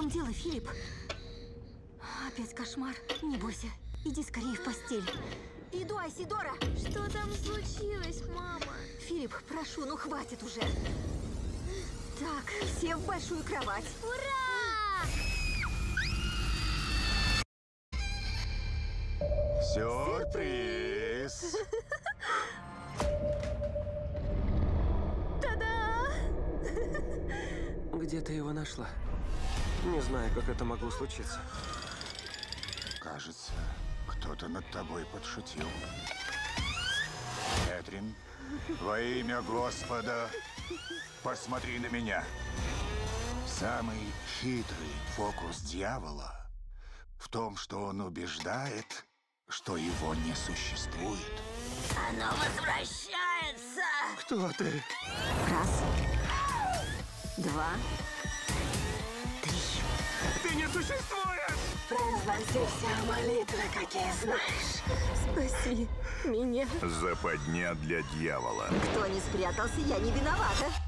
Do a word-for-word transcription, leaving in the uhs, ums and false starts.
чем дело, Филипп? Опять кошмар. Не бойся. Иди скорее в постель. Иду, Айсидора! Что там случилось, мама? Филипп, прошу, ну хватит уже. Так, все в большую кровать. Ура! Сюрприз! Та-да! Где ты его нашла? Не знаю, как это могло случиться. Кажется, кто-то над тобой подшутил. Кэтрин, во имя Господа, посмотри на меня. Самый хитрый фокус дьявола в том, что он убеждает, что его не существует. Оно возвращается! Кто ты? Раз, два, три. Ты не существуешь! Произноси все молитвы, какие знаешь. Спаси меня. Западня для дьявола. Кто не спрятался, я не виновата.